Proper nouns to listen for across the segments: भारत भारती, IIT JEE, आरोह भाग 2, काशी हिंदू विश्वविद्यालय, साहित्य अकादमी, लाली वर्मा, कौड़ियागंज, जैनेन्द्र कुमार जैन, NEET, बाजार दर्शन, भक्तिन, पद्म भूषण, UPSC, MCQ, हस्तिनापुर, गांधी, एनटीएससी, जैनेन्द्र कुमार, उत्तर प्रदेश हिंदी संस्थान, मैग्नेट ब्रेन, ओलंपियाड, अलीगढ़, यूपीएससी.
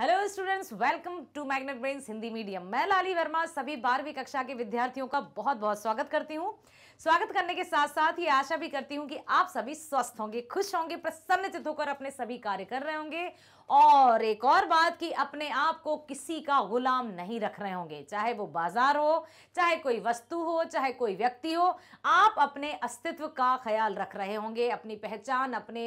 Hello students, welcome to मैग्नेट ब्रेन Hindi medium. मैं लाली वर्मा सभी 12वीं कक्षा के विद्यार्थियों का बहुत बहुत स्वागत करती हूँ। स्वागत करने के साथ साथ ये आशा भी करती हूँ कि आप सभी स्वस्थ होंगे, खुश होंगे, प्रसन्नचित्त होकर अपने सभी कार्य कर रहे होंगे। और एक और बात कि अपने आप को किसी का गुलाम नहीं रख रहे होंगे, चाहे वो बाजार हो, चाहे कोई वस्तु हो, चाहे कोई व्यक्ति हो। आप अपने अस्तित्व का ख्याल रख रहे होंगे, अपनी पहचान, अपने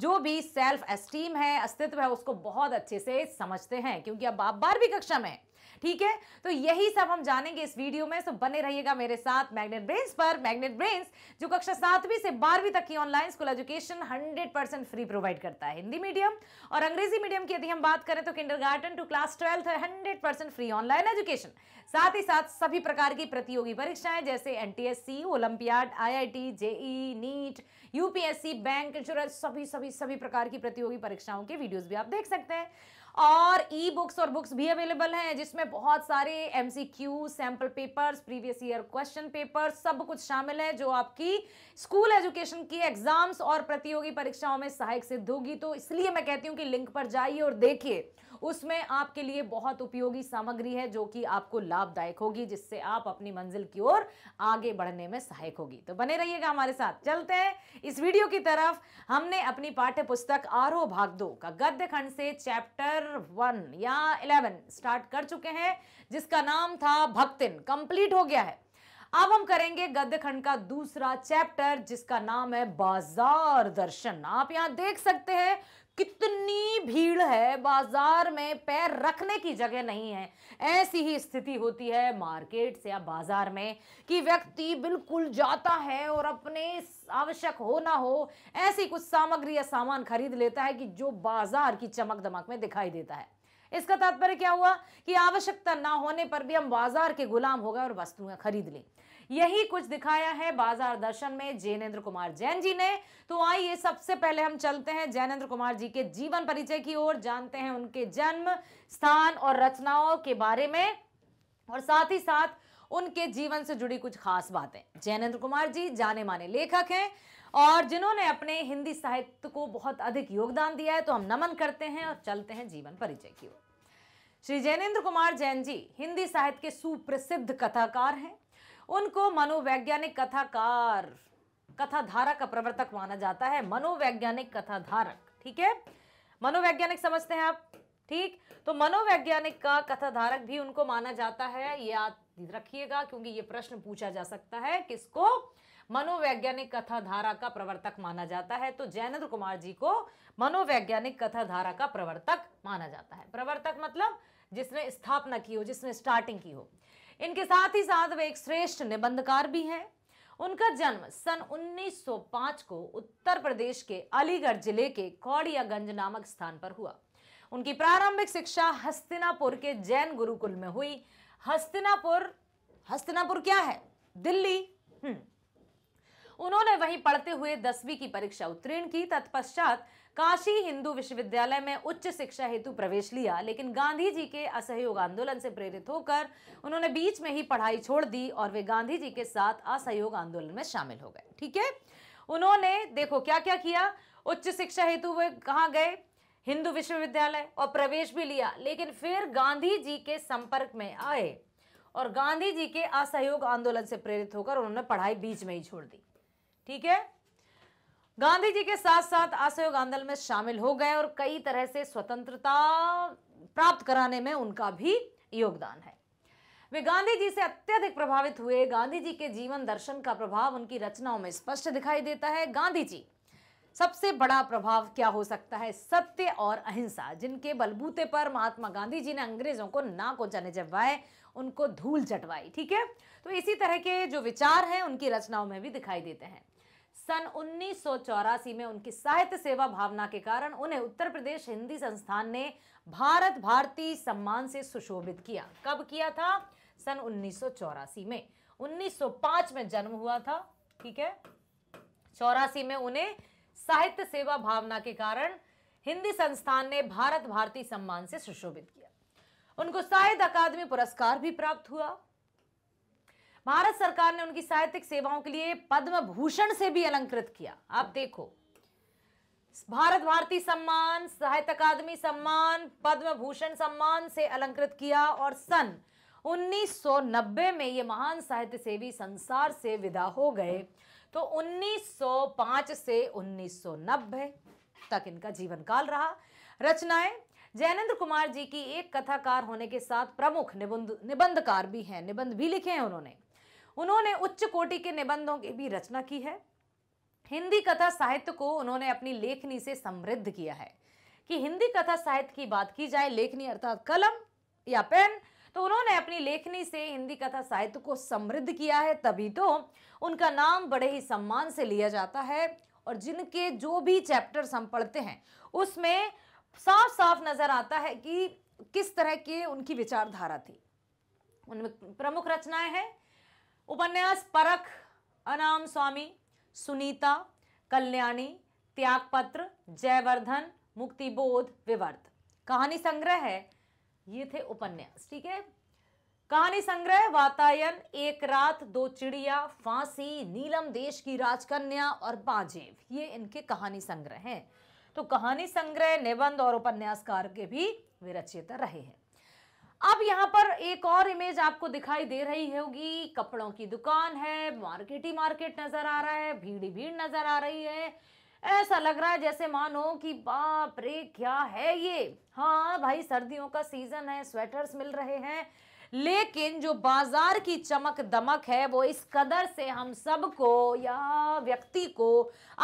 जो भी सेल्फ एस्टीम है, अस्तित्व है, उसको बहुत अच्छे से समझते हैं, क्योंकि अब आप 12वीं कक्षा में। ठीक है, तो यही सब हम जानेंगे इस वीडियो में। तो बने रहिएगा मेरे साथ मैग्नेट ब्रेन्स पर। मैग्नेट ब्रेन्स जो कक्षा 7वीं से 12वीं तक की online school education 100% free provide करता है। हिंदी मीडियम और अंग्रेजी मीडियम की यदि हम बात करें तो kindergarten to class 12 100% free online education. साथ ही साथ सभी प्रकार की प्रतियोगी परीक्षाएं जैसे एनटीएससी, ओलंपियाड, IIT, JEE, NEET, यूपीएससी, bank, insurance, सभी प्रकार की प्रतियोगी परीक्षाओं के वीडियोज भी आप देख सकते हैं। और ई बुक्स और बुक्स भी अवेलेबल हैं, जिसमें बहुत सारे MCQ, sample papers, previous year question paper, सब कुछ शामिल है जो आपकी स्कूल एजुकेशन की एग्जाम्स और प्रतियोगी परीक्षाओं में सहायक सिद्ध होगी। तो इसलिए मैं कहती हूँ कि लिंक पर जाइए और देखिए, उसमें आपके लिए बहुत उपयोगी सामग्री है जो कि आपको लाभदायक होगी, जिससे आप अपनी मंजिल की ओर आगे बढ़ने में सहायक होगी। तो बने रहिएगा हमारे साथ। चलते हैं इस वीडियो की तरफ। हमने अपनी पाठ्य पुस्तक आरोह भाग 2 का गद्य खंड से चैप्टर 1 या 11 स्टार्ट कर चुके हैं, जिसका नाम था भक्तिन। कंप्लीट हो गया है। अब हम करेंगे गद्य खंड का दूसरा चैप्टर, जिसका नाम है बाजार दर्शन। आप यहाँ देख सकते हैं कितनी भीड़ है, बाजार में पैर रखने की जगह नहीं है। ऐसी ही स्थिति होती है मार्केट से या बाजार में कि व्यक्ति बिल्कुल जाता है और अपने आवश्यक हो ना हो ऐसी कुछ सामग्री या सामान खरीद लेता है कि जो बाजार की चमक दमक में दिखाई देता है। इसका तात्पर्य क्या हुआ कि आवश्यकता ना होने पर भी हम बाजार के गुलाम हो गए और वस्तुएं खरीद लें। यही कुछ दिखाया है बाजार दर्शन में जैनेन्द्र कुमार जैन जी ने। तो आइए सबसे पहले हम चलते हैं जैनेन्द्र कुमार जी के जीवन परिचय की ओर, जानते हैं उनके जन्म स्थान और रचनाओं के बारे में, और साथ ही साथ उनके जीवन से जुड़ी कुछ खास बातें। जैनेन्द्र कुमार जी जाने माने लेखक हैं और जिन्होंने अपने हिंदी साहित्य को बहुत अधिक योगदान दिया है। तो हम नमन करते हैं और चलते हैं जीवन परिचय की ओर। श्री जैनेन्द्र कुमार जैन जी हिंदी साहित्य के सुप्रसिद्ध कथाकार हैं। उनको मनोवैज्ञानिक कथाकार, कथाधारा का प्रवर्तक माना जाता है। मनोवैज्ञानिक कथाधारक, ठीक है, मनोवैज्ञानिक समझते हैं आप, ठीक। तो मनोवैज्ञानिक का कथाधारक भी उनको माना जाता है। ये याद रखिएगा, क्योंकि ये प्रश्न पूछा जा सकता है, किसको मनोवैज्ञानिक कथाधारा का प्रवर्तक माना जाता है। तो जैनेन्द्र कुमार जी को मनोवैज्ञानिक कथाधारा का प्रवर्तक माना जाता है। प्रवर्तक मतलब जिसने स्थापना की हो, जिसने स्टार्टिंग की हो। इनके साथ ही साथ वे एक श्रेष्ठ निबंधकार भी हैं। उनका जन्म सन 1905 को उत्तर प्रदेश के अलीगढ़ जिले के कौड़ियागंज नामक स्थान पर हुआ। उनकी प्रारंभिक शिक्षा हस्तिनापुर के जैन गुरुकुल में हुई। हस्तिनापुर क्या है? दिल्ली। उन्होंने वहीं पढ़ते हुए 10वीं की परीक्षा उत्तीर्ण की। तत्पश्चात काशी हिंदू विश्वविद्यालय में उच्च शिक्षा हेतु प्रवेश लिया, लेकिन गांधी जी के असहयोग आंदोलन से प्रेरित होकर उन्होंने बीच में ही पढ़ाई छोड़ दी और वे गांधी जी के साथ असहयोग आंदोलन में शामिल हो गए। ठीक है, उन्होंने देखो क्या क्या किया। उच्च शिक्षा हेतु वे कहाँ गए? हिंदू विश्वविद्यालय, और प्रवेश भी लिया, लेकिन फिर गांधी जी के संपर्क में आए और गांधी जी के असहयोग आंदोलन से प्रेरित होकर उन्होंने पढ़ाई बीच में ही छोड़ दी। ठीक है, गांधी जी के साथ साथ असहयोग आंदोलन में शामिल हो गए और कई तरह से स्वतंत्रता प्राप्त कराने में उनका भी योगदान है। वे गांधी जी से अत्यधिक प्रभावित हुए। गांधी जी के जीवन दर्शन का प्रभाव उनकी रचनाओं में स्पष्ट दिखाई देता है। गांधी जी, सबसे बड़ा प्रभाव क्या हो सकता है? सत्य और अहिंसा, जिनके बलबूते पर महात्मा गांधी जी ने अंग्रेजों को नाक और चने चबवाए, उनको धूल चटवाई। ठीक है, तो इसी तरह के जो विचार हैं उनकी रचनाओं में भी दिखाई देते हैं। सन 1984 में उनकी साहित्य सेवा भावना के कारण उन्हें उत्तर प्रदेश हिंदी संस्थान ने भारत भारती सम्मान से सुशोभित किया। कब किया था? सन 1984 में। 1905 में जन्म हुआ था, ठीक है। 84 में उन्हें साहित्य सेवा भावना के कारण हिंदी संस्थान ने भारत भारती सम्मान से सुशोभित किया। उनको साहित्य अकादमी पुरस्कार भी प्राप्त हुआ। भारत सरकार ने उनकी साहित्यिक सेवाओं के लिए पद्म भूषण से भी अलंकृत किया। आप देखो, भारत भारती सम्मान, साहित्य अकादमी सम्मान, पद्म भूषण सम्मान से अलंकृत किया और सन 1990 में ये महान साहित्य सेवी संसार से विदा हो गए। तो 1905 से 1990 तक इनका जीवन काल रहा। रचनाएं, जैनेन्द्र कुमार जी की एक कथाकार होने के साथ प्रमुख निबंधकार भी हैं, निबंध भी लिखे हैं उन्होंने उच्च कोटि के निबंधों की भी रचना की है। हिंदी कथा साहित्य को उन्होंने अपनी लेखनी से समृद्ध किया है। कि हिंदी कथा साहित्य की बात की जाए, लेखनी अर्थात कलम या पेन, तो उन्होंने अपनी लेखनी से हिंदी कथा साहित्य को समृद्ध किया है, तभी तो उनका नाम बड़े ही सम्मान से लिया जाता है। और जिनके जो भी चैप्टर्स हम पढ़ते हैं उसमें साफ साफ नजर आता है कि किस तरह की उनकी विचारधारा थी। उनमें प्रमुख रचनाएं हैं उपन्यास परख, अनाम स्वामी, सुनीता, कल्याणी, त्यागपत्र, जयवर्धन, मुक्तिबोध, विवर्त। कहानी संग्रह है, ये थे उपन्यास, ठीक है। कहानी संग्रह वातायन, एक रात, दो चिड़िया, फांसी, नीलम देश की राजकन्या और बाजेव, ये इनके कहानी संग्रह हैं। तो कहानी संग्रह, निबंध और उपन्यासकार के भी वे रचयिता रहे हैं। अब यहाँ पर एक और इमेज आपको दिखाई दे रही होगी, कपड़ों की दुकान है, मार्केट ही मार्केट नजर आ रहा है, भीड़ ही भीड़ नजर आ रही है। ऐसा लग रहा है जैसे मानो कि बाप रे क्या है ये। हाँ भाई, सर्दियों का सीजन है, स्वेटर्स मिल रहे हैं, लेकिन जो बाजार की चमक दमक है वो इस कदर से हम सबको या व्यक्ति को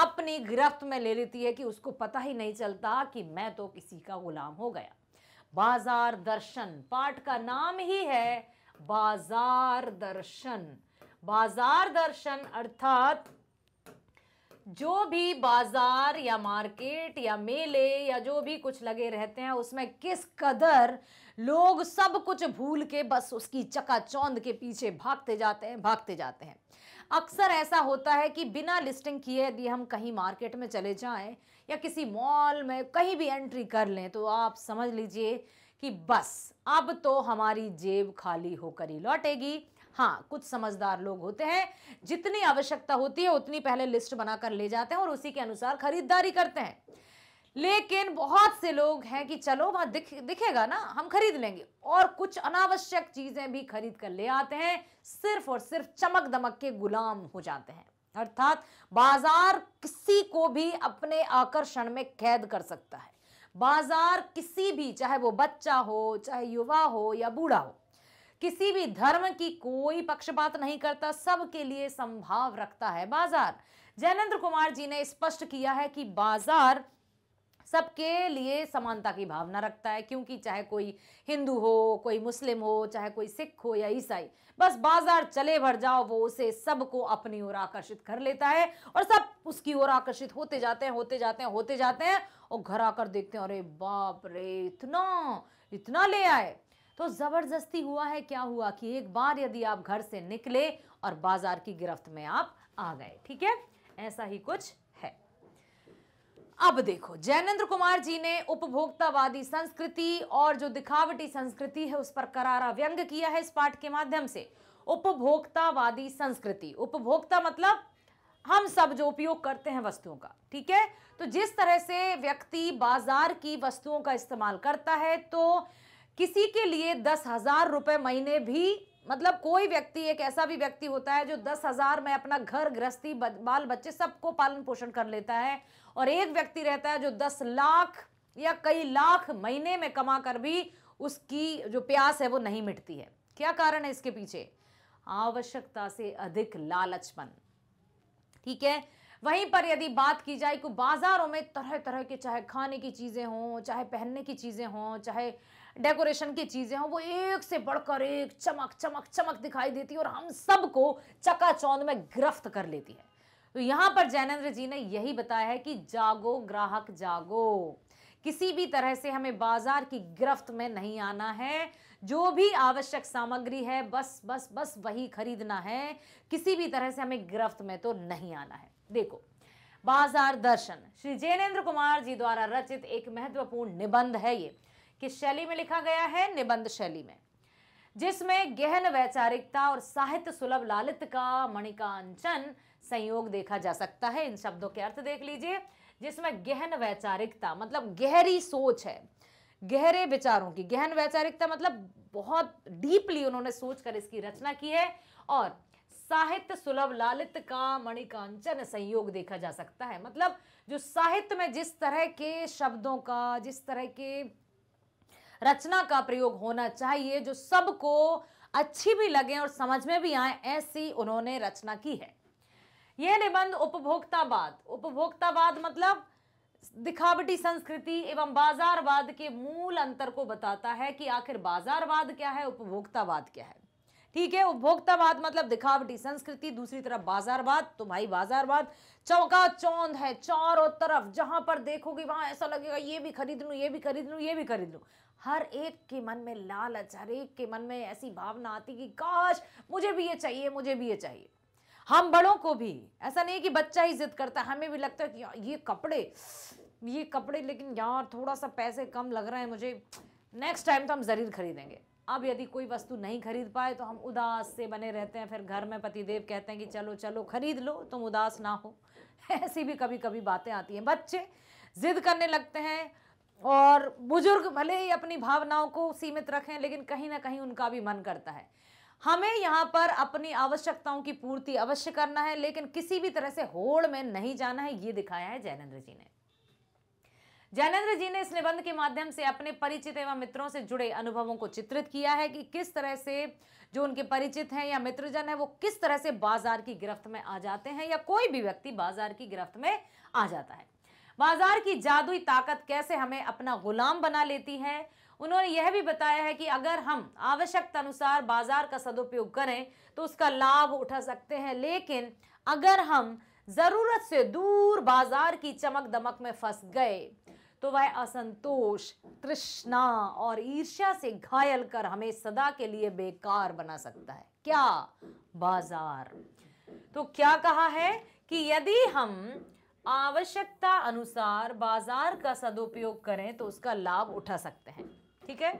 अपनी गिरफ्त में ले लेती है कि उसको पता ही नहीं चलता कि मैं तो किसी का गुलाम हो गया। बाजार दर्शन पाठ का नाम ही है बाजार दर्शन। बाजार दर्शन अर्थात जो भी बाजार या मार्केट या मेले या जो भी कुछ लगे रहते हैं उसमें किस कदर लोग सब कुछ भूल के बस उसकी चकाचौंध के पीछे भागते जाते हैं। अक्सर ऐसा होता है कि बिना लिस्टिंग किए यदि हम कहीं मार्केट में चले जाएं या किसी मॉल में कहीं भी एंट्री कर लें तो आप समझ लीजिए कि बस अब तो हमारी जेब खाली होकर ही लौटेगी। हाँ, कुछ समझदार लोग होते हैं, जितनी आवश्यकता होती है उतनी पहले लिस्ट बनाकर ले जाते हैं और उसी के अनुसार खरीदारी करते हैं। लेकिन बहुत से लोग हैं कि चलो वहाँ दिखेगा ना, हम खरीद लेंगे, और कुछ अनावश्यक चीजें भी खरीद कर ले आते हैं, सिर्फ और सिर्फ चमक दमक के गुलाम हो जाते हैं। अर्थात बाजार किसी को भी अपने आकर्षण में कैद कर सकता है। बाजार किसी भी, चाहे वो बच्चा हो, चाहे युवा हो या बूढ़ा हो, किसी भी धर्म की कोई पक्षपात नहीं करता, सबके लिए संभाव रखता है बाजार। जैनेन्द्र कुमार जी ने स्पष्ट किया है कि बाजार सबके लिए समानता की भावना रखता है, क्योंकि चाहे कोई हिंदू हो, कोई मुस्लिम हो, चाहे कोई सिख हो या ईसाई, बस बाजार चले भर जाओ, वो उसे सबको अपनी ओर आकर्षित कर लेता है और सब उसकी ओर आकर्षित होते जाते हैं और घर आकर देखते हैं, अरे बाप रे इतना ले आए। तो जबरदस्ती हुआ है, क्या हुआ कि एक बार यदि आप घर से निकले और बाजार की गिरफ्त में आप आ गए, ठीक है, ऐसा ही कुछ है। अब देखो, जैनेन्द्र कुमार जी ने उपभोक्तावादी संस्कृति और जो दिखावटी संस्कृति है उस पर करारा व्यंग किया है इस पाठ के माध्यम से। उपभोक्तावादी संस्कृति, उपभोक्ता मतलब हम सब जो उपयोग करते हैं वस्तुओं का, ठीक है। तो जिस तरह से व्यक्ति बाजार की वस्तुओं का इस्तेमाल करता है, तो किसी के लिए 10,000 रुपये महीने भी, मतलब कोई व्यक्ति, एक ऐसा भी व्यक्ति होता है जो 10,000 में अपना घर गृहस्थी बाल बच्चे सबको पालन पोषण कर लेता है, और एक व्यक्ति रहता है जो 10 लाख या कई लाख महीने में कमा कर भी उसकी जो प्यास है वो नहीं मिटती है। क्या कारण है इसके पीछे? आवश्यकता से अधिक लालचपन, ठीक है। वहीं पर यदि बात की जाए कि बाजारों में तरह तरह के, चाहे खाने की चीज़ें हों, चाहे पहनने की चीज़ें हों, चाहे डेकोरेशन की चीज़ें हों, वो एक से बढ़कर एक चमक दिखाई देती है और हम सबको चकाचौंध में गिरफ्त कर लेती है। तो यहाँ पर जैनेन्द्र जी ने यही बताया है कि जागो ग्राहक जागो, किसी भी तरह से हमें बाजार की गिरफ्त में नहीं आना है। जो भी आवश्यक सामग्री है बस वही खरीदना है, किसी भी तरह से हमें गिरफ्त में तो नहीं आना है। देखो, बाजार दर्शन श्री जैनेन्द्र कुमार जी द्वारा रचित एक महत्वपूर्ण निबंध है। ये किस शैली में लिखा गया है? निबंध शैली में, जिसमें गहन वैचारिकता और साहित्य सुलभ लालित्य का मणिकांचन संयोग देखा जा सकता है। इन शब्दों के अर्थ देख लीजिए। जिसमें गहन वैचारिकता मतलब गहरी सोच है, गहरे विचारों की, गहन वैचारिकता मतलब बहुत डीपली उन्होंने सोचकर इसकी रचना की है। और साहित्य सुलभ लालित का मणिकांचन संयोग देखा जा सकता है, मतलब जो साहित्य में जिस तरह के शब्दों का, जिस तरह के रचना का प्रयोग होना चाहिए जो सबको अच्छी भी लगे और समझ में भी आए, ऐसी उन्होंने रचना की है। यह निबंध उपभोक्तावाद, उपभोक्तावाद मतलब दिखावटी संस्कृति एवं बाजारवाद के मूल अंतर को बताता है कि आखिर बाजारवाद क्या है, उपभोक्तावाद क्या है। ठीक है, उपभोक्तावाद मतलब दिखावटी संस्कृति, दूसरी तरफ बाजारवाद, तो भाई बाजारवाद चौका चौंध है, चारों तरफ जहां पर देखोगे वहां ऐसा लगेगा ये भी खरीद लूं, ये भी खरीद लूं, ये भी खरीद लूं। हर एक के मन में लालच, हर एक के मन में ऐसी भावना आती कि काश मुझे भी ये चाहिए, मुझे भी ये चाहिए। हम बड़ों को भी, ऐसा नहीं कि बच्चा ही जिद करता, हमें भी लगता है कि यार ये कपड़े लेकिन यार थोड़ा सा पैसे कम लग रहे हैं मुझे, नेक्स्ट टाइम तो हम ज़रूर खरीदेंगे। अब यदि कोई वस्तु नहीं खरीद पाए तो हम उदास से बने रहते हैं, फिर घर में पतिदेव कहते हैं कि चलो चलो खरीद लो, तुम उदास ना हो। ऐसी भी कभी कभी बातें आती हैं, बच्चे जिद करने लगते हैं और बुजुर्ग भले ही अपनी भावनाओं को सीमित रखें लेकिन कहीं ना कहीं उनका भी मन करता है। हमें यहाँ पर अपनी आवश्यकताओं की पूर्ति अवश्य करना है लेकिन किसी भी तरह से होड़ में नहीं जाना है, ये दिखाया है जैनेन्द्र जी ने। जैनेन्द्र जी ने इस निबंध के माध्यम से अपने परिचित एवं मित्रों से जुड़े अनुभवों को चित्रित किया है कि किस तरह से जो उनके परिचित हैं या मित्रजन हैं वो किस तरह से बाजार की गिरफ्त में आ जाते हैं या कोई भी व्यक्ति बाजार की गिरफ्त में आ जाता है। बाजार की जादुई ताकत कैसे हमें अपना गुलाम बना लेती है। उन्होंने यह भी बताया है कि अगर हम आवश्यकता अनुसार बाजार का सदुपयोग करें तो उसका लाभ उठा सकते हैं, लेकिन अगर हम जरूरत से दूर बाजार की चमक दमक में फंस गए तो वह असंतोष, तृष्णा और ईर्ष्या से घायल कर हमें सदा के लिए बेकार बना सकता है। क्या बाजार, तो क्या कहा है कि यदि हम आवश्यकता अनुसार बाजार का सदुपयोग करें तो उसका लाभ उठा सकते हैं। ठीक है,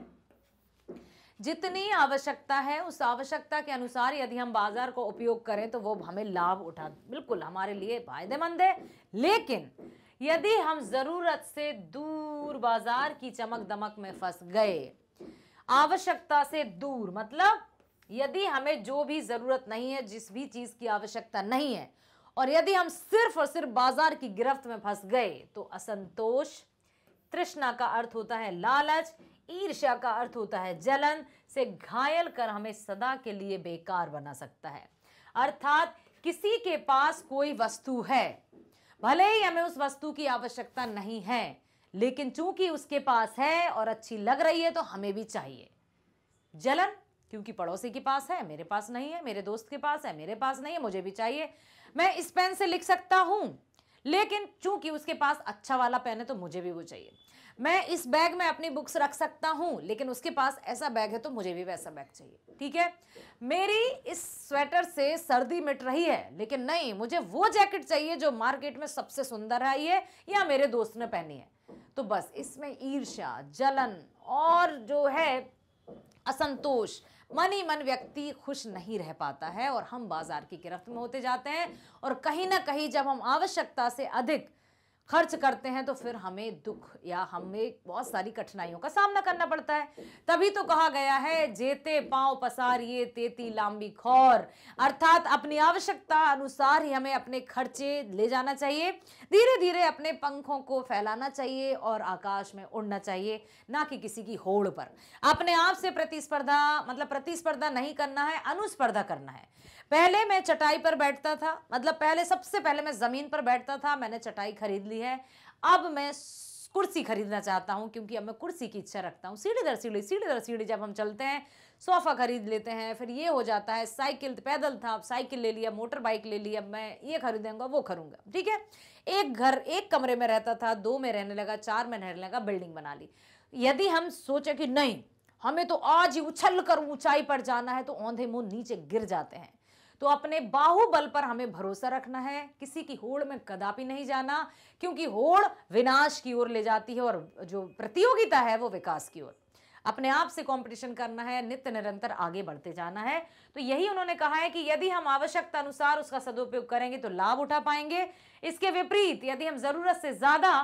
जितनी आवश्यकता है उस आवश्यकता के अनुसार यदि हम बाजार को उपयोग करें तो वो हमें लाभ उठा, बिल्कुल हमारे लिए फायदेमंद है। लेकिन यदि हम जरूरत से दूर बाजार की चमक दमक में फंस गए, आवश्यकता से दूर मतलब यदि हमें जो भी जरूरत नहीं है, जिस भी चीज की आवश्यकता नहीं है, और यदि हम सिर्फ और सिर्फ बाजार की गिरफ्त में फंस गए तो असंतोष, तृष्णा का अर्थ होता है लालच, ईर्ष्या का अर्थ होता है जलन, से घायल कर हमें सदा के लिए बेकार बना सकता है। अर्थात किसी के पास कोई वस्तु है, भले ही हमें उस वस्तु की आवश्यकता नहीं है लेकिन चूंकि उसके पास है और अच्छी लग रही है तो हमें भी चाहिए। जलन, क्योंकि पड़ोसी के पास है, मेरे पास नहीं है, मेरे दोस्त के पास है, मेरे पास नहीं है, मुझे भी चाहिए। मैं इस पेन से लिख सकता हूँ लेकिन चूंकि उसके पास अच्छा वाला पेन है तो मुझे भी वो चाहिए। मैं इस बैग में अपनी बुक्स रख सकता हूँ लेकिन उसके पास ऐसा बैग है तो मुझे भी वैसा बैग चाहिए। ठीक है, मेरी इस स्वेटर से सर्दी मिट रही है लेकिन नहीं, मुझे वो जैकेट चाहिए जो मार्केट में सबसे सुंदर आई है या मेरे दोस्त ने पहनी है। तो बस इसमें ईर्ष्या, जलन और जो है असंतोष, मन ही मन व्यक्ति खुश नहीं रह पाता है और हम बाजार की गिरफ्त में होते जाते हैं। और कहीं ना कहीं जब हम आवश्यकता से अधिक खर्च करते हैं तो फिर हमें दुख या हमें बहुत सारी कठिनाइयों का सामना करना पड़ता है। तभी तो कहा गया है जेते पांव पसारिए तेती लांबी खौर, अर्थात अपनी आवश्यकता अनुसार ही हमें अपने खर्चे ले जाना चाहिए, धीरे धीरे अपने पंखों को फैलाना चाहिए और आकाश में उड़ना चाहिए, ना कि किसी की होड़ पर। अपने आप से प्रतिस्पर्धा मतलब प्रतिस्पर्धा नहीं करना है, अनुस्पर्धा करना है। पहले मैं चटाई पर बैठता था, मतलब पहले सबसे पहले मैं ज़मीन पर बैठता था, मैंने चटाई खरीद ली है, अब मैं कुर्सी खरीदना चाहता हूँ क्योंकि अब मैं कुर्सी की इच्छा रखता हूँ। सीढ़ी दर सीढ़ी, सीढ़ी दर सीढ़ी जब हम चलते हैं, सोफ़ा खरीद लेते हैं, फिर ये हो जाता है साइकिल, पैदल था अब साइकिल ले लिया, मोटर बाइक ले ली, अब मैं ये खरीदूंगा वो खरीदूंगा। ठीक है, एक घर एक कमरे में रहता था, दो में रहने लगा, चार में रहने लगा, बिल्डिंग बना ली। यदि हम सोचें कि नहीं हमें तो आज ही उछल कर ऊंचाई पर जाना है तो औंधे मुँह नीचे गिर जाते हैं। तो अपने बाहुबल पर हमें भरोसा रखना है, किसी की होड़ में कदापि नहीं जाना क्योंकि होड़ विनाश की ओर ले जाती है और जो प्रतियोगिता है वो विकास की ओर। अपने आप से कंपटीशन करना है, नित्य निरंतर आगे बढ़ते जाना है। तो यही उन्होंने कहा है कि यदि हम आवश्यकता अनुसार उसका सदुपयोग करेंगे तो लाभ उठा पाएंगे, इसके विपरीत यदि हम जरूरत से ज्यादा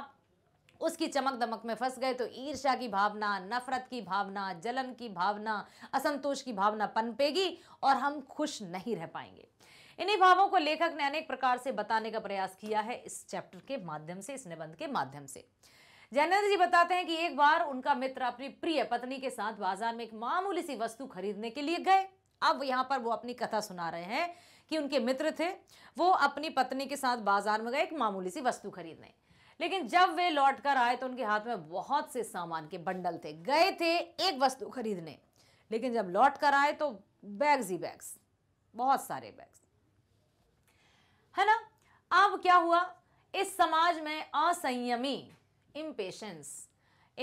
उसकी चमक दमक में फंस गए तो ईर्ष्या की भावना, नफरत की भावना, जलन की भावना, असंतोष की भावना पनपेगी और हम खुश नहीं रह पाएंगे। इन्हीं भावों को लेखक ने अनेक प्रकार से बताने का प्रयास किया है इस चैप्टर के माध्यम से, इस निबंध के माध्यम से। जैनेन्द्र जी बताते हैं कि एक बार उनका मित्र अपनी प्रिय पत्नी के साथ बाजार में एक मामूली सी वस्तु खरीदने के लिए गए। अब यहाँ पर वो अपनी कथा सुना रहे हैं कि उनके मित्र थे, वो अपनी पत्नी के साथ बाजार में गए एक मामूली सी वस्तु खरीदने, लेकिन जब वे लौट कर आए तो उनके हाथ में बहुत से सामान के बंडल थे। गए थे एक वस्तु खरीदने, लेकिन जब लौट कर आए तो बैग्स ही बैग्स, बहुत सारे बैग्स, है ना। अब क्या हुआ, इस समाज में असंयमी इम्पेशेंस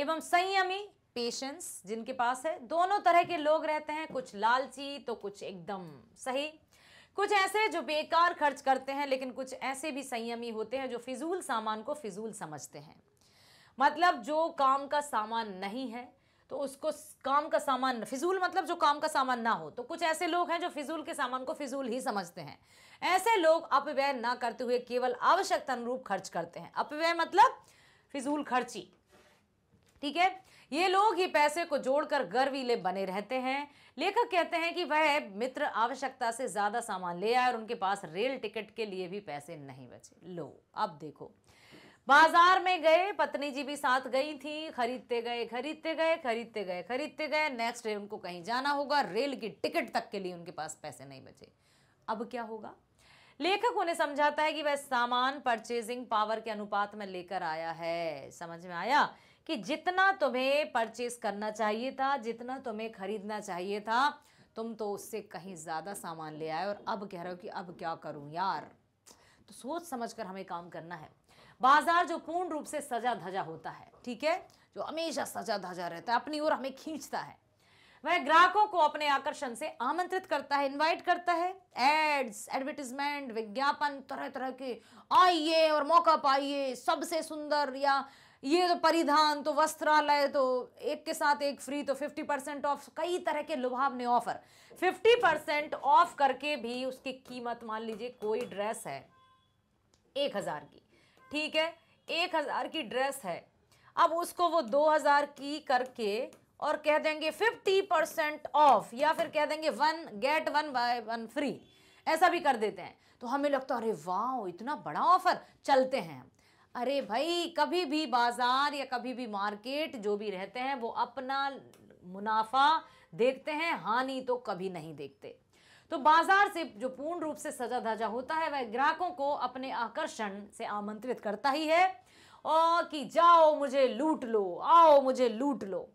एवं संयमी पेशेंस जिनके पास है, दोनों तरह के लोग रहते हैं। कुछ लालची तो कुछ एकदम सही, कुछ ऐसे जो बेकार खर्च करते हैं, लेकिन कुछ ऐसे भी संयमी होते हैं जो फिजूल सामान को फिजूल समझते हैं। मतलब जो काम का सामान नहीं है तो उसको काम का सामान, फिजूल मतलब जो काम का सामान ना हो, तो कुछ ऐसे लोग हैं जो फिजूल के सामान को फिजूल ही समझते हैं। ऐसे लोग अपव्यय ना करते हुए केवल आवश्यकता अनुरूप खर्च करते हैं। अपव्यय मतलब फिजूल खर्ची, ठीक है। ये लोग ही पैसे को जोड़कर गर्वीले बने रहते हैं। लेखक कहते हैं कि वह मित्र आवश्यकता से ज़्यादा सामान ले आए और उनके पास रेल टिकट के लिए भी पैसे नहीं बचे। लो अब देखो, बाजार में गए, पत्नी जी भी साथ गई थी, खरीदते गए। नेक्स्ट डे उनको कहीं जाना होगा, रेल की टिकट तक के लिए उनके पास पैसे नहीं बचे। अब क्या होगा, लेखक उन्हें समझाता है कि वह सामान परचेजिंग पावर के अनुपात में लेकर आया है। समझ में आया कि जितना तुम्हें परचेज करना चाहिए था, जितना तुम्हें खरीदना चाहिए था, तुम तो उससे कहीं ज़्यादा सामान ले आए और अब कह रहे हो कि अब क्या करूं यार। तो सोच समझकर हमें काम करना है। बाजार जो पूर्ण रूप से सजा धजा होता है, ठीक है, जो हमेशा सजा धजा रहता है, अपनी ओर हमें खींचता है। वह ग्राहकों को अपने आकर्षण से आमंत्रित करता है, इनवाइट करता है। एड्स, एडवर्टीजमेंट, विज्ञापन, तरह तरह के, आइए और मौका पाइए, सबसे सुंदर, या ये तो परिधान, तो वस्त्रालय, तो एक के साथ एक फ्री, तो 50% ऑफ, कई तरह के लुभावने ऑफर। 50% ऑफ करके भी उसकी कीमत, मान लीजिए कोई ड्रेस है 1000 की, ठीक है, 1000 की ड्रेस है, अब उसको वो 2000 की करके और कह देंगे 50% ऑफ, या फिर कह देंगे 1 get 1 buy 1 फ्री, ऐसा भी कर देते हैं। तो हमें लगता है अरे वाह इतना बड़ा ऑफर, चलते हैं। अरे भाई, कभी भी बाजार या कभी भी मार्केट जो भी रहते हैं वो अपना मुनाफा देखते हैं, हानि तो कभी नहीं देखते। तो बाजार से जो पूर्ण रूप से सजा धजा होता है वह ग्राहकों को अपने आकर्षण से आमंत्रित करता ही है, और कि जाओ मुझे लूट लो, आओ मुझे लूट लो।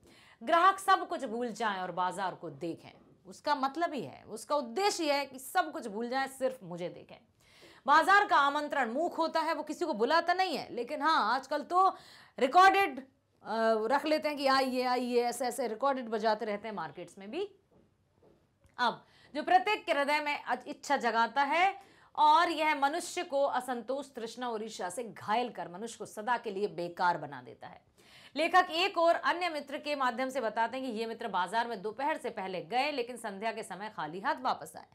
ग्राहक सब कुछ भूल जाएं और बाजार को देखें, उसका मतलब ही है, उसका उद्देश्य है कि सब कुछ भूल जाएं, सिर्फ मुझे देखें। बाजार का आमंत्रण मूक होता है, वो किसी को बुलाता नहीं है, लेकिन हाँ आजकल तो रिकॉर्डेड रख लेते हैं कि आइए आइए, ऐसे ऐसे रिकॉर्डेड बजाते रहते हैं मार्केट्स में भी। अब जो प्रत्येक के हृदय में इच्छा जगाता है और यह मनुष्य को असंतोष, तृष्णा और ईर्ष्या से घायल कर मनुष्य को सदा के लिए बेकार बना देता है। लेखक एक और अन्य मित्र के माध्यम से बताते हैं कि ये मित्र बाजार में दोपहर से पहले गए लेकिन संध्या के समय खाली हाथ वापस आए।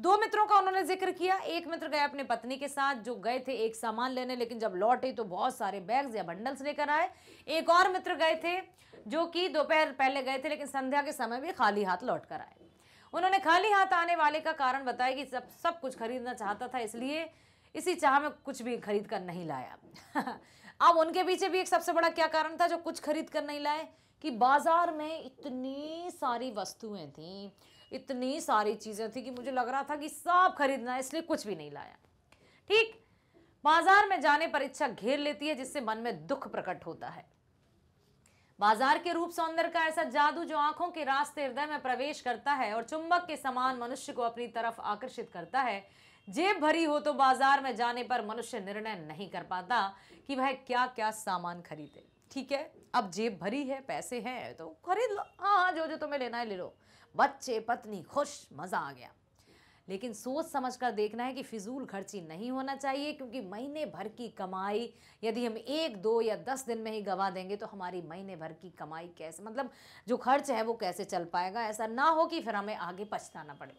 दो मित्रों का उन्होंने जिक्र किया। एक मित्र गए अपने पत्नी के साथ, जो गए थे एक सामान लेने, लेकिन जब लौटे तो बहुत सारे बैग्स या बंडल्स लेकर आए। एक और मित्र गए थे जो कि दोपहर पहले गए थे लेकिन संध्या के समय भी खाली हाथ लौट कर आए। उन्होंने खाली हाथ आने वाले का कारण बताया कि सब कुछ खरीदना चाहता था, इसलिए इसी चाह में कुछ भी खरीद कर नहीं लाया। अब उनके पीछे भी एक सबसे बड़ा क्या कारण था जो कुछ खरीद कर नहीं लाए, कि बाजार में इतनी सारी वस्तुएं थीं, इतनी सारी चीज़ें थी कि मुझे लग रहा था कि सब खरीदना है, इसलिए कुछ भी नहीं लाया। ठीक, बाजार में जाने पर इच्छा घेर लेती है जिससे मन में दुख प्रकट होता है। बाजार के रूप सौंदर्य का ऐसा जादू जो आंखों के रास्ते हृदय में प्रवेश करता है और चुंबक के समान मनुष्य को अपनी तरफ आकर्षित करता है। जेब भरी हो तो बाजार में जाने पर मनुष्य निर्णय नहीं कर पाता कि वह क्या क्या सामान खरीदे। ठीक है, अब जेब भरी है, पैसे हैं तो खरीद लो, हाँ जो जो तुम्हें लेना है ले लो, बच्चे पत्नी खुश, मजा आ गया। लेकिन सोच समझकर देखना है कि फिजूल खर्ची नहीं होना चाहिए, क्योंकि महीने भर की कमाई यदि हम 1, 2 या 10 दिन में ही गवा देंगे तो हमारी महीने भर की कमाई कैसे, मतलब जो खर्च है वो कैसे चल पाएगा। ऐसा ना हो कि फिर हमें आगे पछताना पड़े।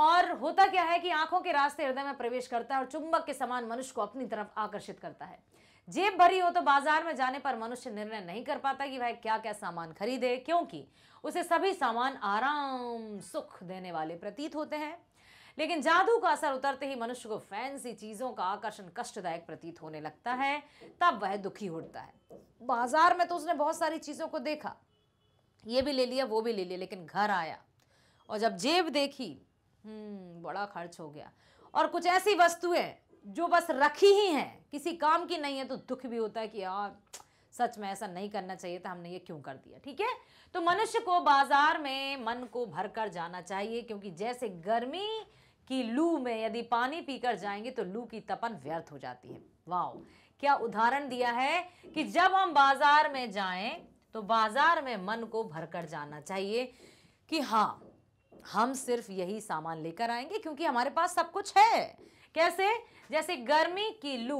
और होता क्या है कि आंखों के रास्ते हृदय में प्रवेश करता है और चुंबक के समान मनुष्य को अपनी तरफ आकर्षित करता है। जेब भरी हो तो बाजार में जाने पर मनुष्य निर्णय नहीं कर पाता कि वह क्या क्या सामान खरीदे, क्योंकि उसे सभी सामान आराम सुख देने वाले प्रतीत होते हैं। लेकिन जादू का असर उतरते ही मनुष्य को फैंसी चीज़ों का आकर्षण कष्टदायक प्रतीत होने लगता है, तब वह दुखी होता है। बाजार में तो उसने बहुत सारी चीज़ों को देखा, ये भी ले लिया वो भी ले लिया, लेकिन घर आया और जब जेब देखी बड़ा खर्च हो गया। और कुछ ऐसी वस्तुएं जो बस रखी ही हैं, किसी काम की नहीं है, तो दुख भी होता है कि यार सच में ऐसा नहीं करना चाहिए था, हमने ये क्यों कर दिया। ठीक है, तो मनुष्य को बाजार में मन को भरकर जाना चाहिए, क्योंकि जैसे गर्मी की लू में यदि पानी पीकर जाएंगे तो लू की तपन व्यर्थ हो जाती है। वाह, क्या उदाहरण दिया है कि जब हम बाजार में जाएं तो बाजार में मन को भरकर जाना चाहिए कि हाँ, हम सिर्फ यही सामान लेकर आएंगे क्योंकि हमारे पास सब कुछ है। कैसे? जैसे गर्मी की लू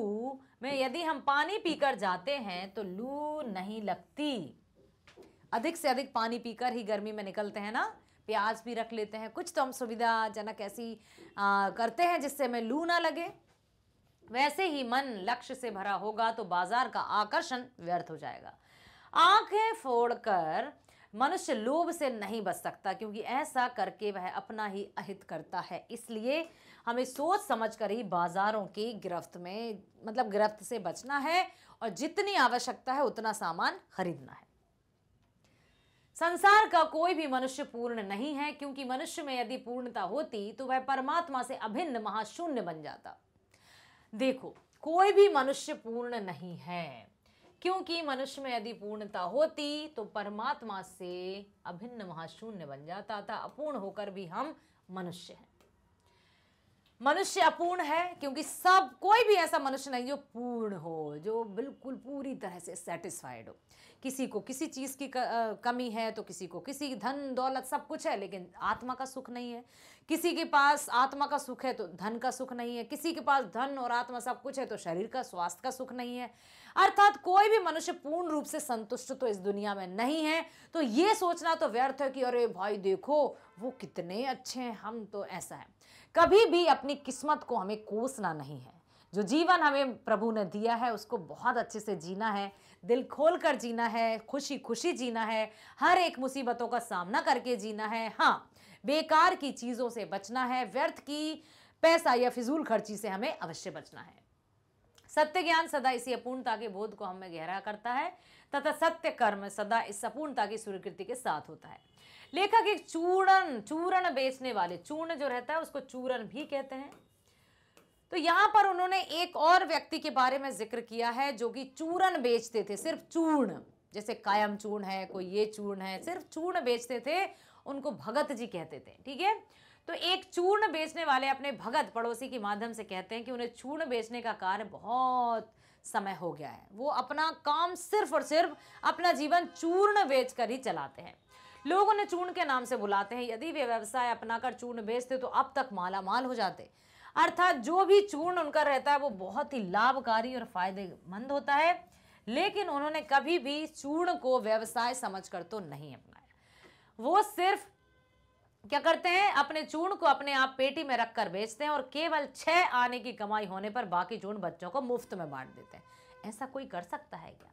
में यदि हम पानी पीकर जाते हैं तो लू नहीं लगती। अधिक से अधिक पानी पीकर ही गर्मी में निकलते हैं ना, प्याज भी रख लेते हैं, कुछ तो हम सुविधाजनक ऐसी करते हैं जिससे हमें लू ना लगे। वैसे ही मन लक्ष्य से भरा होगा तो बाजार का आकर्षण व्यर्थ हो जाएगा। आंखें फोड़कर मनुष्य लोभ से नहीं बच सकता, क्योंकि ऐसा करके वह अपना ही अहित करता है। इसलिए हमें सोच समझकर ही बाजारों की गिरफ्त में, मतलब गिरफ्त से बचना है और जितनी आवश्यकता है उतना सामान खरीदना है। संसार का कोई भी मनुष्य पूर्ण नहीं है, क्योंकि मनुष्य में यदि पूर्णता होती तो वह परमात्मा से अभिन्न महाशून्य बन जाता। देखो, कोई भी मनुष्य पूर्ण नहीं है, क्योंकि मनुष्य में यदि पूर्णता होती तो परमात्मा से अभिन्न महाशून्य बन जाता था। अपूर्ण होकर भी हम मनुष्य हैं। मनुष्य अपूर्ण है, क्योंकि सब कोई भी ऐसा मनुष्य नहीं जो पूर्ण हो, जो बिल्कुल पूरी तरह से सेटिस्फाइड हो। किसी को किसी चीज़ की कमी है, तो किसी को किसी धन दौलत सब कुछ है लेकिन आत्मा का सुख नहीं है। किसी के पास आत्मा का सुख है तो धन का सुख नहीं है। किसी के पास धन और आत्मा सब कुछ है तो शरीर का स्वास्थ्य का सुख नहीं है। अर्थात कोई भी मनुष्य पूर्ण रूप से संतुष्ट तो इस दुनिया में नहीं है। तो ये सोचना तो व्यर्थ है कि अरे भाई देखो वो कितने अच्छे हैं, हम तो ऐसा है। कभी भी अपनी किस्मत को हमें कोसना नहीं है। जो जीवन हमें प्रभु ने दिया है उसको बहुत अच्छे से जीना है, दिल खोल कर जीना है, खुशी खुशी जीना है, हर एक मुसीबतों का सामना करके जीना है। हाँ, बेकार की चीज़ों से बचना है, व्यर्थ की पैसा या फिजूल खर्ची से हमें अवश्य बचना है। सत्य ज्ञान सदा इसी अपूर्णता के बोध को हमें गहरा करता है तथा सत्य कर्म सदा इस अपूर्णता की स्वीकृति के साथ होता है। लेखक एक चूर्ण बेचने वाले, चूर्ण जो रहता है उसको चूर्ण भी कहते हैं। तो यहाँ पर उन्होंने एक और व्यक्ति के बारे में जिक्र किया है जो कि चूर्ण बेचते थे, सिर्फ चूर्ण। जैसे कायम चूर्ण है, कोई ये चूर्ण है, सिर्फ चूर्ण बेचते थे, उनको भगत जी कहते थे। ठीक है, तो एक चूर्ण बेचने वाले अपने भगत पड़ोसी के माध्यम से कहते हैं कि उन्हें चूर्ण बेचने का कार्य बहुत समय हो गया है। वो अपना काम सिर्फ और सिर्फ अपना जीवन चूर्ण बेचकर ही चलाते हैं। लोग उन्हें चूर्ण के नाम से बुलाते हैं। यदि वे व्यवसाय अपनाकर चूर्ण बेचते तो अब तक मालामाल हो जाते। अर्थात जो भी चूर्ण उनका रहता है वो बहुत ही लाभकारी और फायदेमंद होता है, लेकिन उन्होंने कभी भी चूर्ण को व्यवसाय समझकर तो नहीं अपनाया। वो सिर्फ क्या करते हैं, अपने चूर्ण को अपने आप पेटी में रखकर बेचते हैं और केवल 6 आने की कमाई होने पर बाकी चूर्ण बच्चों को मुफ्त में बांट देते हैं। ऐसा कोई कर सकता है क्या?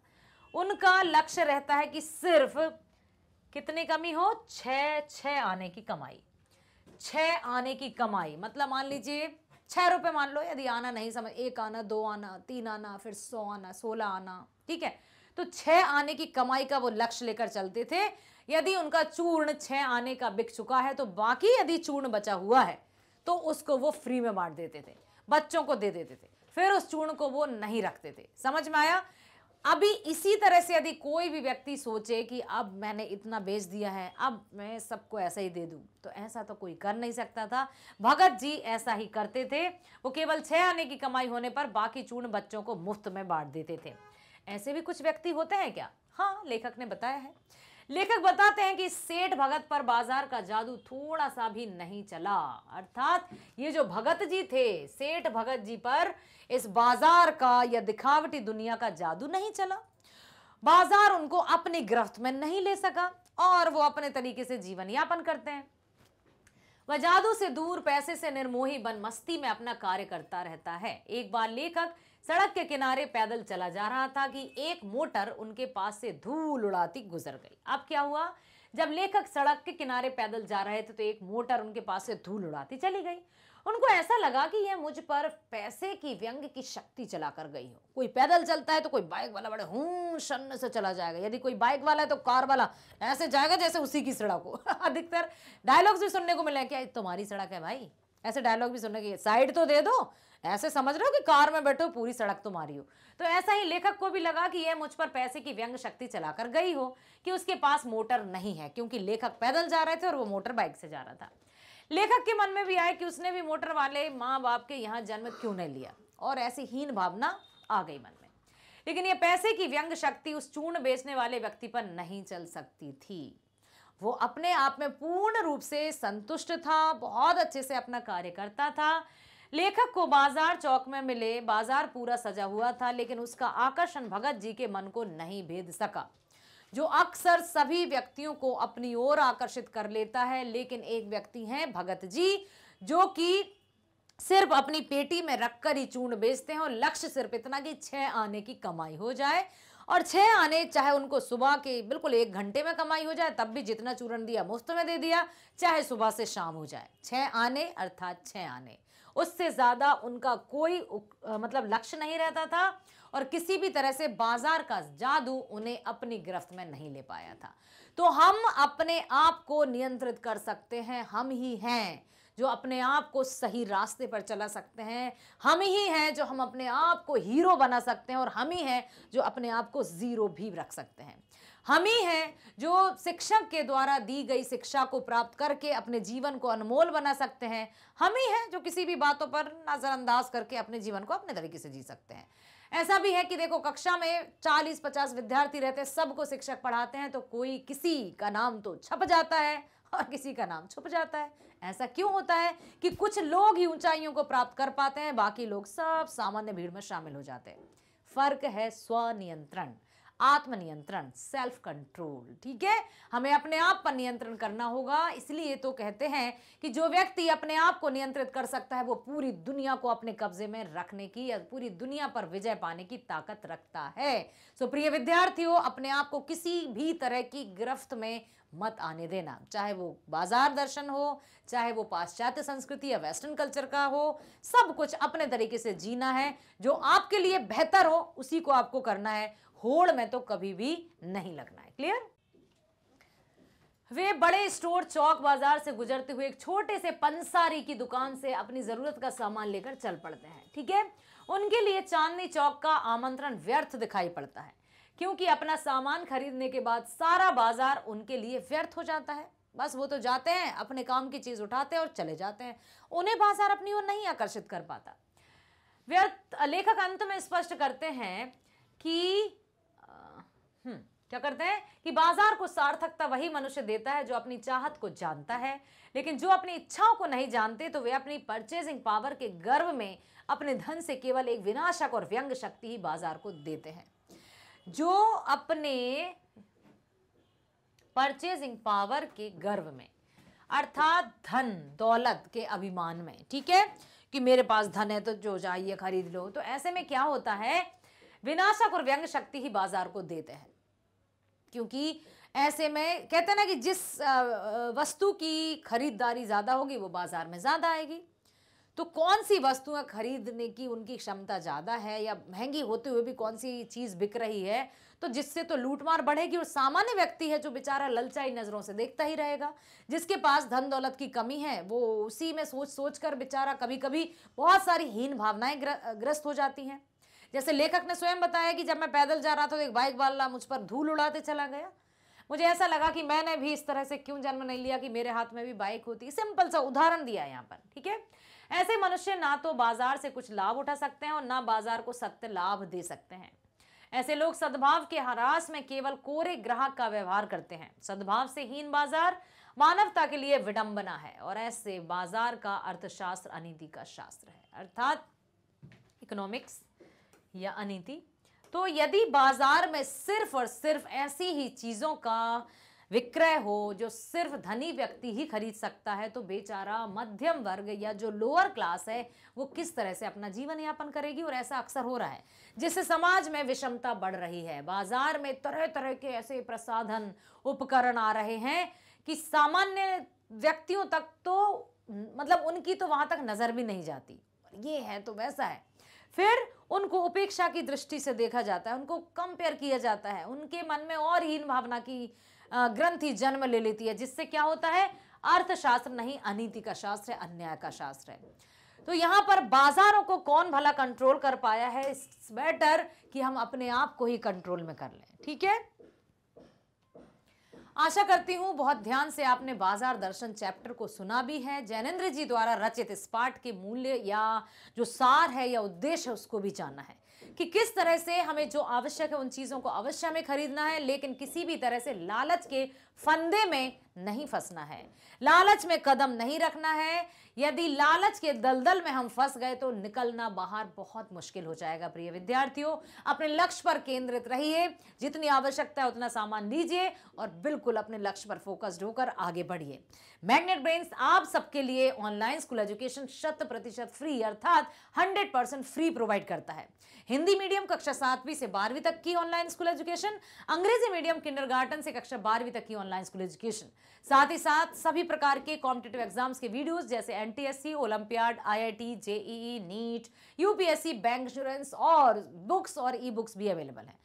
उनका लक्ष्य रहता है कि सिर्फ कितनी कमी हो, 6 आने की कमाई। 6 आने की कमाई मतलब मान लीजिए 6 रुपए मान लो, यदि आना नहीं समझ 1 आना 2 आना 3 आना फिर 100 आना 16 आना। ठीक है, तो 6 आने की कमाई का वो लक्ष्य लेकर चलते थे। यदि उनका चूर्ण 6 आने का बिक चुका है तो बाकी यदि चूर्ण बचा हुआ है तो उसको वो फ्री में बांट देते थे, बच्चों को दे देते थे। फिर उस चूर्ण को वो नहीं रखते थे। समझ में आया? अभी इसी तरह से यदि कोई भी व्यक्ति सोचे कि अब मैंने इतना बेच दिया है, अब मैं सबको ऐसा ही दे दूं, तो ऐसा तो कोई कर नहीं सकता था। भगत जी ऐसा ही करते थे। वो केवल 6 आने की कमाई होने पर बाकी चूर्ण बच्चों को मुफ्त में बांट देते थे। ऐसे भी कुछ व्यक्ति होते हैं क्या? हाँ, लेखक ने बताया है। लेखक बताते हैं कि सेठ भगत पर बाजार का जादू थोड़ा सा भी नहीं चला। अर्थात ये जो भगत जी थे, सेठ भगत जी पर इस बाजार का या दिखावटी दुनिया का जादू नहीं चला। बाजार उनको अपनी गिरफ्त में नहीं ले सका और वो अपने तरीके से जीवन यापन करते हैं। वह जादू से दूर, पैसे से निर्मोही बन मस्ती में अपना कार्य करता रहता है। एक बार लेखक सड़क के किनारे पैदल चला जा रहा था कि एक मोटर उनके पास से धूल उड़ाती गुजर गई। अब क्या हुआ, जब लेखक सड़क के किनारे पैदल जा रहे थे तो एक मोटर उनके पास से धूल उड़ाती चली गई। उनको ऐसा लगा कि यह मुझ पर पैसे की व्यंग की शक्ति चला कर गई हो। कोई पैदल चलता है तो कोई बाइक वाला बड़े हूं शन्न से चला जाएगा, यदि कोई बाइक वाला है तो कार वाला ऐसे जाएगा जैसे उसी की सड़क हो। अधिकतर डायलॉग्स भी सुनने को मिले, क्या तुम्हारी सड़क है भाई, ऐसे डायलॉग भी सुनने के। साइड तो दे दो, ऐसे समझ रहे हो कि कार में बैठो पूरी सड़क तुम्हारी हो। तो ऐसा ही लेखक को भी लगा कि यह मुझ पर पैसे की व्यंग शक्ति चला कर गई हो कि उसके पास मोटर नहीं है, क्योंकि लेखक पैदल जा रहे थे और वो मोटर बाइक से जा रहा था। लेखक के मन में भी आया कि उसने भी मोटर वाले माँ बाप के यहाँ जन्म क्यों नहीं लिया, और ऐसी हीन भावना आ गई मन में। लेकिन ये पैसे की व्यंग शक्ति उस चूर्ण बेचने वाले व्यक्ति पर नहीं चल सकती थी। वो अपने आप में पूर्ण रूप से संतुष्ट था, बहुत अच्छे से अपना कार्य करता था। लेखक को बाजार चौक में मिले, बाजार पूरा सजा हुआ था, लेकिन उसका आकर्षण भगत जी के मन को नहीं भेद सका, जो अक्सर सभी व्यक्तियों को अपनी ओर आकर्षित कर लेता है। लेकिन एक व्यक्ति हैं भगत जी, जो कि सिर्फ अपनी पेटी में रखकर ही चूर्ण बेचते हैं और लक्ष्य सिर्फ इतना कि 6 आने की कमाई हो जाए, और 6 आने चाहे उनको सुबह के बिल्कुल 1 घंटे में कमाई हो जाए तब भी जितना चूर्ण दिया मुफ्त में दे दिया, चाहे सुबह से शाम हो जाए, 6 आने अर्थात 6 आने। उससे ज़्यादा उनका कोई मतलब लक्ष्य नहीं रहता था और किसी भी तरह से बाजार का जादू उन्हें अपनी गिरफ्त में नहीं ले पाया था। तो हम अपने आप को नियंत्रित कर सकते हैं, हम ही हैं जो अपने आप को सही रास्ते पर चला सकते हैं, हम ही हैं जो हम अपने आप को हीरो बना सकते हैं, और हम ही हैं जो अपने आप को ज़ीरो भी रख सकते हैं। हम ही हैं जो शिक्षक के द्वारा दी गई शिक्षा को प्राप्त करके अपने जीवन को अनमोल बना सकते हैं। हम ही हैं जो किसी भी बातों पर नज़रअंदाज करके अपने जीवन को अपने तरीके से जी सकते हैं। ऐसा भी है कि देखो, कक्षा में 40-50 विद्यार्थी रहते हैं, सबको शिक्षक पढ़ाते हैं तो कोई किसी का नाम तो छप जाता है और किसी का नाम छुप जाता है। ऐसा क्यों होता है कि कुछ लोग ही ऊंचाइयों को प्राप्त कर पाते हैं, बाकी लोग सब सामान्य भीड़ में शामिल हो जाते हैं। फर्क है स्वनियंत्रण, आत्मनियंत्रण, सेल्फ कंट्रोल। ठीक है, हमें अपने आप पर नियंत्रण करना होगा। इसलिए तो कहते हैं कि जो व्यक्ति अपने आप को नियंत्रित कर सकता है वो पूरी दुनिया को अपने कब्जे में रखने की या पूरी दुनिया पर विजय पाने की ताकत रखता है। सो प्रिय विद्यार्थियों, अपने आप को किसी भी तरह की गिरफ्त में मत आने देना, चाहे वो बाजार दर्शन हो, चाहे वो पाश्चात्य संस्कृति या वेस्टर्न कल्चर का हो। सब कुछ अपने तरीके से जीना है, जो आपके लिए बेहतर हो उसी को आपको करना है, होड़ में तो कभी भी नहीं लगना है। क्लियर? वे बड़े स्टोर चौक बाजार से गुजरते हुए एक छोटे से पंसारी की दुकान से अपनी जरूरत का सामान लेकर चल पड़ते हैं। ठीक है, उनके लिए चांदनी चौक का आमंत्रण व्यर्थ दिखाई पड़ता है, क्योंकि अपना सामान खरीदने के बाद सारा बाजार उनके लिए व्यर्थ हो जाता है। बस वो तो जाते हैं, अपने काम की चीज उठाते हैं और चले जाते हैं। उन्हें बाजार अपनी ओर नहीं आकर्षित कर पाता। व्यर्थ लेखक अंत में स्पष्ट करते हैं कि क्या करते हैं कि बाजार को सार्थकता वही मनुष्य देता है जो अपनी चाहत को जानता है, लेकिन जो अपनी इच्छाओं को नहीं जानते तो वे अपनी परचेजिंग पावर के गर्व में अपने धन से केवल एक विनाशक और व्यंग शक्ति ही बाजार को देते हैं। जो अपने परचेजिंग पावर के गर्व में अर्थात धन दौलत के अभिमान में, ठीक है कि मेरे पास धन है तो जो चाहिए खरीद लो, तो ऐसे में क्या होता है, विनाशक और व्यंग शक्ति ही बाजार को देते हैं। क्योंकि ऐसे में कहते हैं ना कि जिस वस्तु की खरीदारी ज़्यादा होगी वो बाजार में ज़्यादा आएगी। तो कौन सी वस्तुएं खरीदने की उनकी क्षमता ज़्यादा है या महंगी होते हुए भी कौन सी चीज़ बिक रही है, तो जिससे तो लूटमार बढ़ेगी। और सामान्य व्यक्ति है जो बेचारा ललचाई नज़रों से देखता ही रहेगा, जिसके पास धन दौलत की कमी है वो उसी में सोच सोच कर बेचारा कभी कभी बहुत सारी हीन भावनाएँ ग्रस्त हो जाती हैं। जैसे लेखक ने स्वयं बताया कि जब मैं पैदल जा रहा था तो एक बाइक वाला मुझ पर धूल उड़ाते चला गया। मुझे ऐसा लगा कि मैंने भी इस तरह से क्यों जन्म नहीं लिया कि मेरे हाथ में भी बाइक होती। सिंपल सा उदाहरण दिया यहाँ पर, ठीक है। ऐसे मनुष्य ना तो बाजार से कुछ लाभ उठा सकते हैं और ना बाजार को सत्य लाभ दे सकते हैं। ऐसे लोग सद्भाव के ह्रास में केवल कोरे ग्राहक का व्यवहार करते हैं। सद्भाव से हीन बाजार मानवता के लिए विडंबना है और ऐसे बाजार का अर्थशास्त्र अनीति का शास्त्र है, अर्थात इकोनॉमिक्स या अनीति। तो यदि बाजार में सिर्फ और सिर्फ ऐसी ही चीज़ों का विक्रय हो जो सिर्फ धनी व्यक्ति ही खरीद सकता है, तो बेचारा मध्यम वर्ग या जो लोअर क्लास है वो किस तरह से अपना जीवन यापन करेगी। और ऐसा अक्सर हो रहा है, जिससे समाज में विषमता बढ़ रही है। बाजार में तरह तरह के ऐसे प्रसाधन उपकरण आ रहे हैं कि सामान्य व्यक्तियों तक तो मतलब उनकी तो वहाँ तक नज़र भी नहीं जाती, ये है तो वैसा है। फिर उनको उपेक्षा की दृष्टि से देखा जाता है, उनको कंपेयर किया जाता है, उनके मन में और हीन भावना की ग्रंथि जन्म ले लेती है, जिससे क्या होता है, अर्थशास्त्र नहीं अनीति का शास्त्र है, अन्याय का शास्त्र है। तो यहाँ पर बाजारों को कौन भला कंट्रोल कर पाया है, इट्स बेटर कि हम अपने आप को ही कंट्रोल में कर लें। ठीक है, आशा करती हूँ बहुत ध्यान से आपने बाजार दर्शन चैप्टर को सुना भी है। जैनेन्द्र जी द्वारा रचित इस पाठ के मूल्य या जो सार है या उद्देश्य है उसको भी जानना है कि किस तरह से हमें जो आवश्यक है उन चीज़ों को अवश्य हमें खरीदना है, लेकिन किसी भी तरह से लालच के फंदे में नहीं फंसना है, लालच में कदम नहीं रखना है। यदि लालच के दलदल में हम फंस गए तो निकलना बाहर बहुत मुश्किल हो जाएगा। प्रिय विद्यार्थियों, अपने लक्ष्य पर केंद्रित रहिए, जितनी आवश्यकता है उतना सामान लीजिए और बिल्कुल अपने लक्ष्य पर फोकस्ड होकर आगे बढ़िए। मैग्नेट ब्रेन आप सबके लिए ऑनलाइन स्कूल एजुकेशन 100% फ्री अर्थात 100% फ्री प्रोवाइड करता है। हिंदी मीडियम कक्षा 7वीं से 12वीं तक की ऑनलाइन स्कूल एजुकेशन, अंग्रेजी मीडियम किंडरगार्टन से कक्षा 12वीं तक की ऑनलाइन स्कूल एजुकेशन, साथ ही साथ सभी प्रकार के कॉम्पिटिटिव एग्जाम्स के वीडियोस जैसे एनटीएससी, ओलंपियाड, IIT, JEE, NEET, UPSC, bank insurance और बुक्स और ई-बुक्स भी अवेलेबल हैं।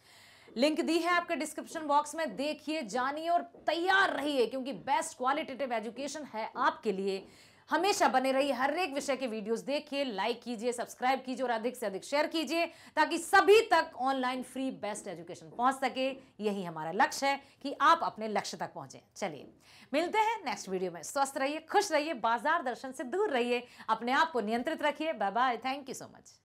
लिंक दी है आपके डिस्क्रिप्शन बॉक्स में, देखिए, जानिए और तैयार रहिए, क्योंकि बेस्ट क्वालिटेटिव एजुकेशन है आपके लिए। हमेशा बने रहिए, हर एक विषय के वीडियोस देखिए, लाइक कीजिए, सब्सक्राइब कीजिए और अधिक से अधिक शेयर कीजिए, ताकि सभी तक ऑनलाइन फ्री बेस्ट एजुकेशन पहुंच सके। यही हमारा लक्ष्य है कि आप अपने लक्ष्य तक पहुंचें। चलिए, मिलते हैं नेक्स्ट वीडियो में। स्वस्थ रहिए, खुश रहिए, बाजार दर्शन से दूर रहिए, अपने आप को नियंत्रित रखिए। Bye bye, thank you so much.